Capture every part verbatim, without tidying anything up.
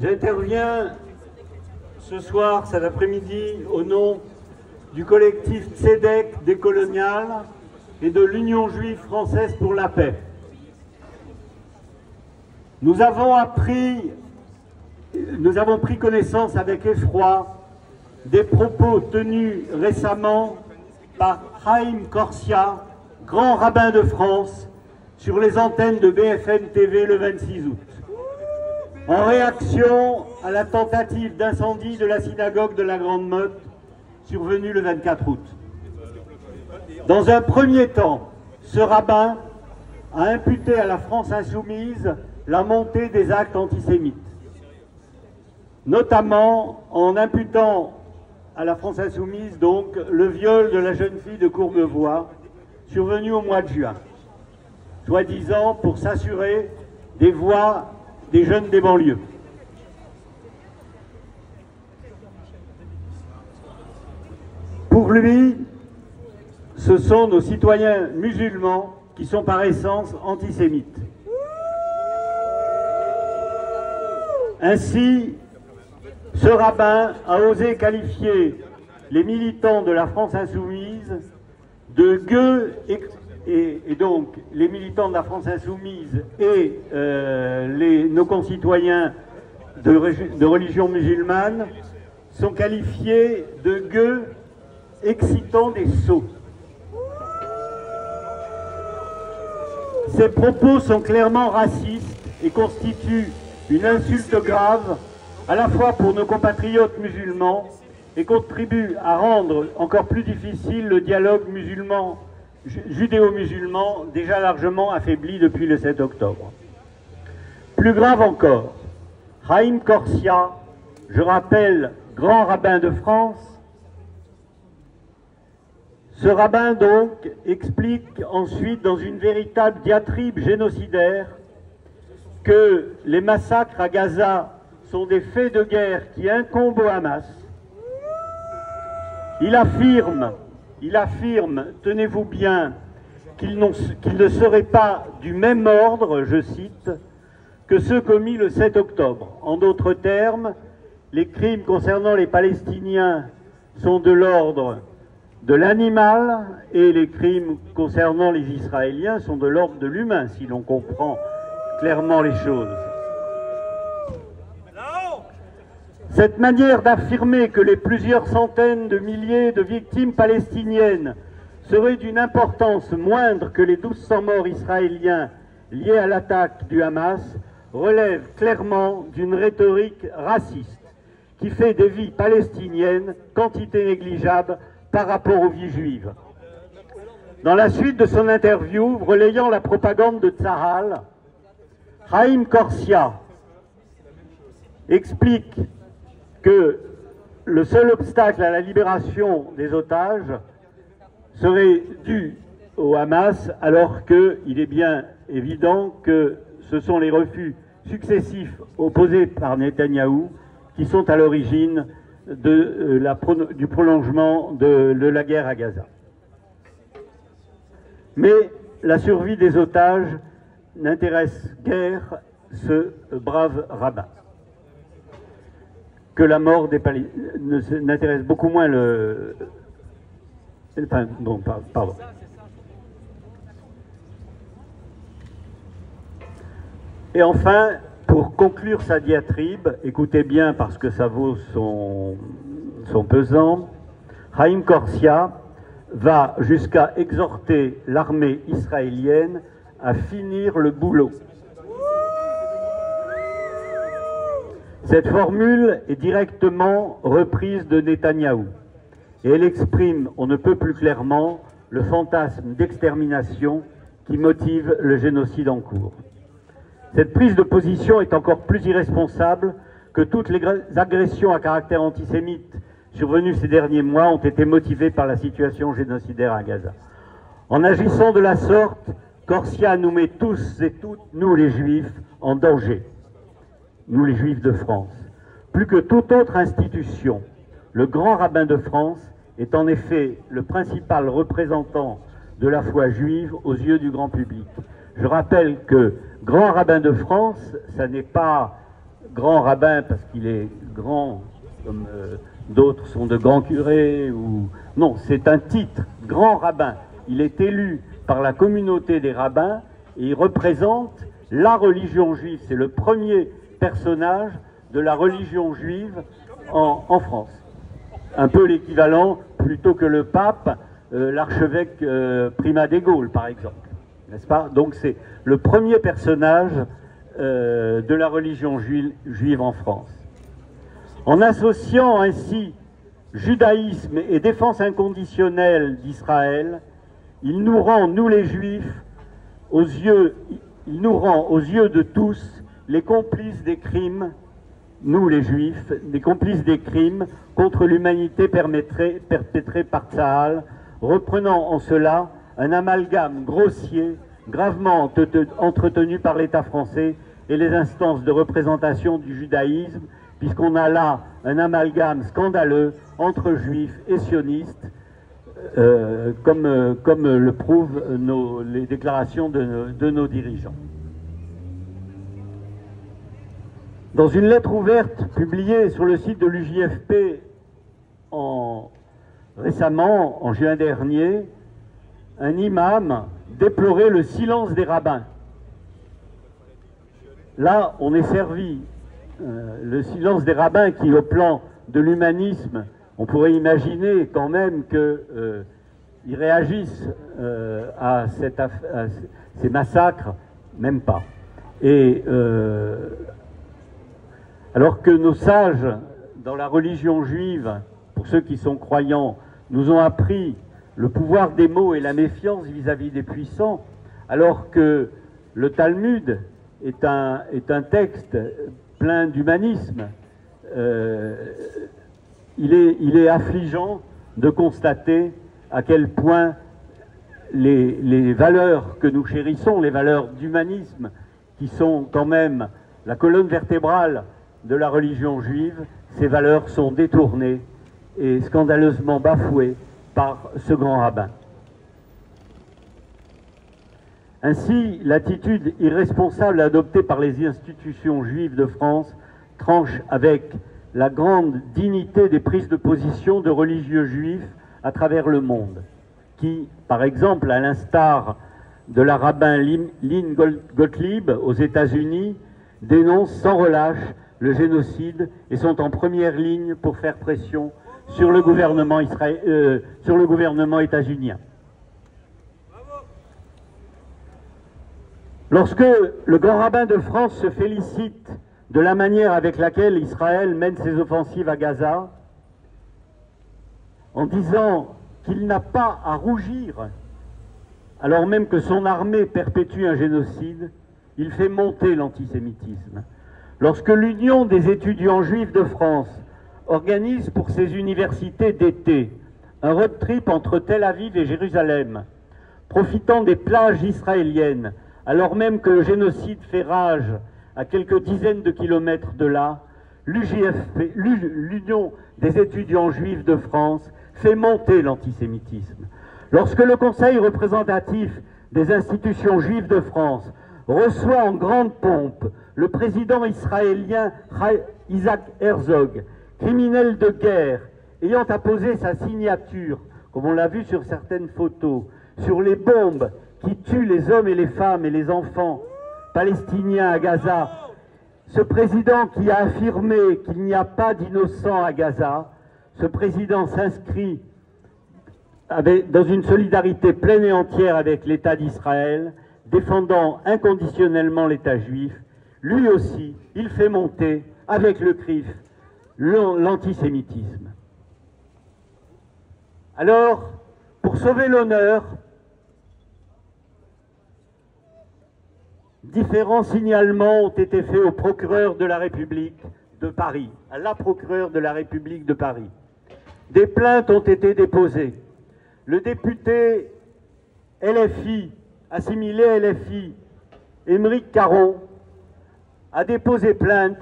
J'interviens ce soir, cet après-midi, au nom du collectif Tsedek décolonial et de l'Union juive française pour la paix. Nous avons appris, nous avons pris connaissance avec effroi des propos tenus récemment par Haïm Korsia, grand rabbin de France, sur les antennes de B F M T V le vingt-six août. En réaction à la tentative d'incendie de la synagogue de la Grande Motte, survenue le vingt-quatre août. Dans un premier temps, ce rabbin a imputé à la France Insoumise la montée des actes antisémites, notamment en imputant à la France Insoumise donc le viol de la jeune fille de Courbevoie, survenu au mois de juin, soi-disant pour s'assurer des voix des jeunes des banlieues. Pour lui, ce sont nos citoyens musulmans qui sont par essence antisémites. Ainsi, ce rabbin a osé qualifier les militants de la France insoumise de gueux et, et, et donc les militants de la France insoumise et euh, les, nos concitoyens de, de religion musulmane sont qualifiés de gueux excitant des sots. Ces propos sont clairement racistes et constituent une insulte grave à la fois pour nos compatriotes musulmans et contribue à rendre encore plus difficile le dialogue musulman, judéo-musulman, déjà largement affaibli depuis le sept octobre. Plus grave encore, Haïm Korsia, je rappelle, grand rabbin de France, ce rabbin donc explique ensuite dans une véritable diatribe génocidaire que les massacres à Gaza sont des faits de guerre qui incombent au Hamas. Il affirme, il affirme, tenez-vous bien, qu'il qu'il ne serait pas du même ordre, je cite, que ceux commis le sept octobre. En d'autres termes, les crimes concernant les Palestiniens sont de l'ordre de l'animal et les crimes concernant les Israéliens sont de l'ordre de l'humain, si l'on comprend clairement les choses. Cette manière d'affirmer que les plusieurs centaines de milliers de victimes palestiniennes seraient d'une importance moindre que les mille deux cents morts israéliens liés à l'attaque du Hamas relève clairement d'une rhétorique raciste qui fait des vies palestiniennes quantité négligeable par rapport aux vies juives. Dans la suite de son interview relayant la propagande de Tzahal, Haïm Korsia explique que le seul obstacle à la libération des otages serait dû au Hamas, alors qu'il est bien évident que ce sont les refus successifs opposés par Netanyahou qui sont à l'origine de la, du prolongement de, de la guerre à Gaza. Mais la survie des otages n'intéresse guère ce brave rabbin. Que la mort des Palestiniens n'intéresse beaucoup moins le... Enfin, bon, pardon. Et enfin, pour conclure sa diatribe, écoutez bien parce que ça vaut son, son pesant, Haïm Korsia va jusqu'à exhorter l'armée israélienne à finir le boulot. Cette formule est directement reprise de Netanyahou et elle exprime, on ne peut plus clairement, le fantasme d'extermination qui motive le génocide en cours. Cette prise de position est encore plus irresponsable que toutes les agressions à caractère antisémite survenues ces derniers mois ont été motivées par la situation génocidaire à Gaza. En agissant de la sorte, Korsia nous met tous et toutes, nous les Juifs, en danger. Nous les Juifs de France. Plus que toute autre institution, le grand rabbin de France est en effet le principal représentant de la foi juive aux yeux du grand public. Je rappelle que grand rabbin de France, ça n'est pas grand rabbin parce qu'il est grand, comme euh, d'autres sont de grands curés. Ou... Non, c'est un titre, grand rabbin. Il est élu par la communauté des rabbins et il représente la religion juive. C'est le premier personnage de la religion juive en, en France. Un peu l'équivalent, plutôt que le pape, euh, l'archevêque euh, Primat des Gaules, par exemple. N'est-ce pas? Donc c'est le premier personnage euh, de la religion juive, juive en France. En associant ainsi judaïsme et défense inconditionnelle d'Israël, il nous rend, nous les Juifs, aux yeux, il nous rend aux yeux de tous les complices des crimes, nous les Juifs, les complices des crimes contre l'humanité perpétrés par Tzahal, reprenant en cela un amalgame grossier, gravement entretenu par l'État français et les instances de représentation du judaïsme, puisqu'on a là un amalgame scandaleux entre juifs et sionistes, euh, comme, euh, comme le prouvent nos, les déclarations de, de nos dirigeants. Dans une lettre ouverte publiée sur le site de l'U J F P en, récemment, en juin dernier, un imam déplorait le silence des rabbins. Là, on est servi. Euh, le silence des rabbins qui, au plan de l'humanisme, on pourrait imaginer quand même qu'ils euh, réagissent euh, à, cette à ces massacres, même pas. Et euh, alors que nos sages, dans la religion juive, pour ceux qui sont croyants, nous ont appris le pouvoir des mots et la méfiance vis-à-vis des puissants, alors que le Talmud est un, est un texte plein d'humanisme, euh, il, est, il est affligeant de constater à quel point les, les valeurs que nous chérissons, les valeurs d'humanisme, qui sont quand même la colonne vertébrale de la religion juive, ces valeurs sont détournées et scandaleusement bafouées par ce grand rabbin. Ainsi, l'attitude irresponsable adoptée par les institutions juives de France tranche avec la grande dignité des prises de position de religieux juifs à travers le monde, qui, par exemple, à l'instar de la rabbin Lynn Gottlieb aux États-Unis, dénoncent sans relâche le génocide et sont en première ligne pour faire pression sur le gouvernement, israé... euh, sur le gouvernement états-unien. Lorsque le grand rabbin de France se félicite de la manière avec laquelle Israël mène ses offensives à Gaza, en disant qu'il n'a pas à rougir, alors même que son armée perpétue un génocide, il fait monter l'antisémitisme. Lorsque l'Union des étudiants juifs de France organise pour ses universités d'été un road trip entre Tel Aviv et Jérusalem, profitant des plages israéliennes, alors même que le génocide fait rage à quelques dizaines de kilomètres de là, l'Union des étudiants juifs de France fait monter l'antisémitisme. Lorsque le Conseil représentatif des institutions juives de France reçoit en grande pompe le président israélien Isaac Herzog, criminel de guerre, ayant apposé sa signature, comme on l'a vu sur certaines photos, sur les bombes qui tue les hommes et les femmes et les enfants palestiniens à Gaza, ce président qui a affirmé qu'il n'y a pas d'innocents à Gaza, ce président s'inscrit dans une solidarité pleine et entière avec l'État d'Israël, défendant inconditionnellement l'État juif. Lui aussi, il fait monter, avec le C R I F, l'antisémitisme. Alors, pour sauver l'honneur, différents signalements ont été faits au procureur de la République de Paris, à la procureure de la République de Paris. Des plaintes ont été déposées. Le député L F I, assimilé L F I, Aymeric Caron, a déposé plainte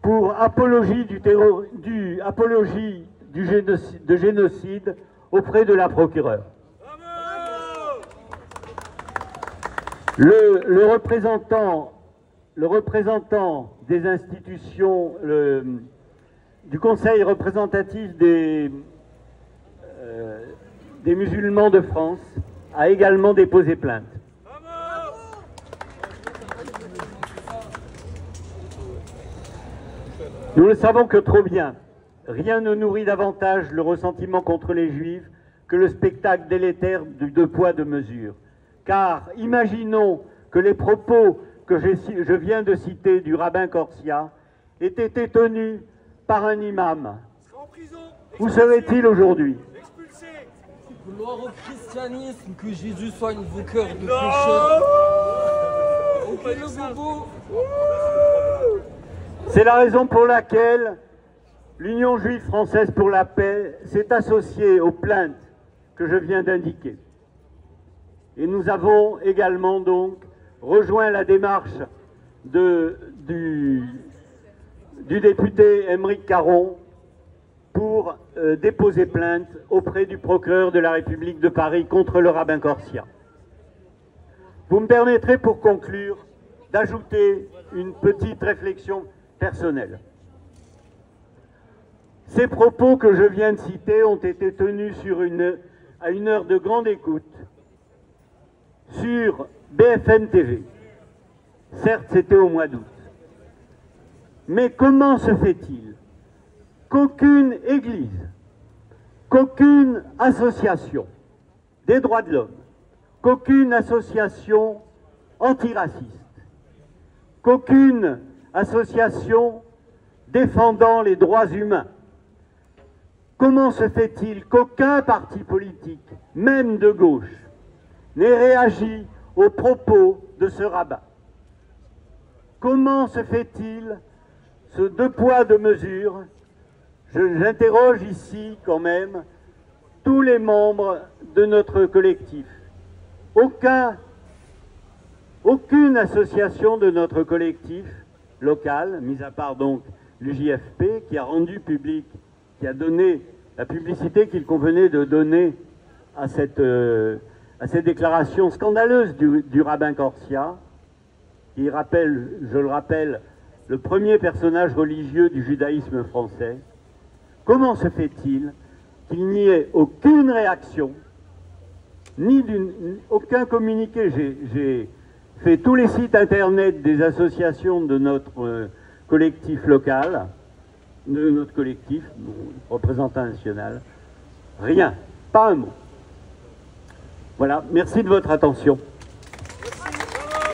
pour apologie du, terror, du, apologie du génocide, de génocide auprès de la procureure. Le, le représentant le représentant des institutions, le, du Conseil représentatif des, euh, des musulmans de France, a également déposé plainte. Nous le savons que trop bien, rien ne nourrit davantage le ressentiment contre les Juifs que le spectacle délétère du deux poids deux mesures. Car imaginons que les propos que je, je viens de citer du rabbin Korsia aient été tenus par un imam. Où serait-il aujourd'hui? Gloire au christianisme, que Jésus soit une vainqueur de pécheurs. C'est la raison pour laquelle l'Union juive française pour la paix s'est associée aux plaintes que je viens d'indiquer. Et nous avons également donc rejoint la démarche de, du, du député Aymeric Caron pour euh, déposer plainte auprès du procureur de la République de Paris contre le rabbin Korsia. Vous me permettrez pour conclure d'ajouter une petite réflexion personnelle. Ces propos que je viens de citer ont été tenus sur une, à une heure de grande écoute sur B F M T V. Certes, c'était au mois d'août. Mais comment se fait-il qu'aucune église, qu'aucune association des droits de l'homme, qu'aucune association antiraciste, qu'aucune association défendant les droits humains. Comment se fait-il qu'aucun parti politique, même de gauche, n'ait réagi aux propos de ce rabbin? Comment se fait-il ce deux poids deux mesures? J'interroge ici quand même tous les membres de notre collectif. Aucun Aucune association de notre collectif local, mis à part donc l'U J F P, qui a rendu public, qui a donné la publicité qu'il convenait de donner à cette, euh, à cette déclaration scandaleuse du, du rabbin Korsia, qui rappelle, je le rappelle, le premier personnage religieux du judaïsme français. Comment se fait-il qu'il n'y ait aucune réaction, ni d'une, aucun communiqué? J'ai... fait tous les sites internet des associations de notre euh, collectif local, de notre collectif, bon, représentant national. Rien, pas un mot. Voilà, merci de votre attention.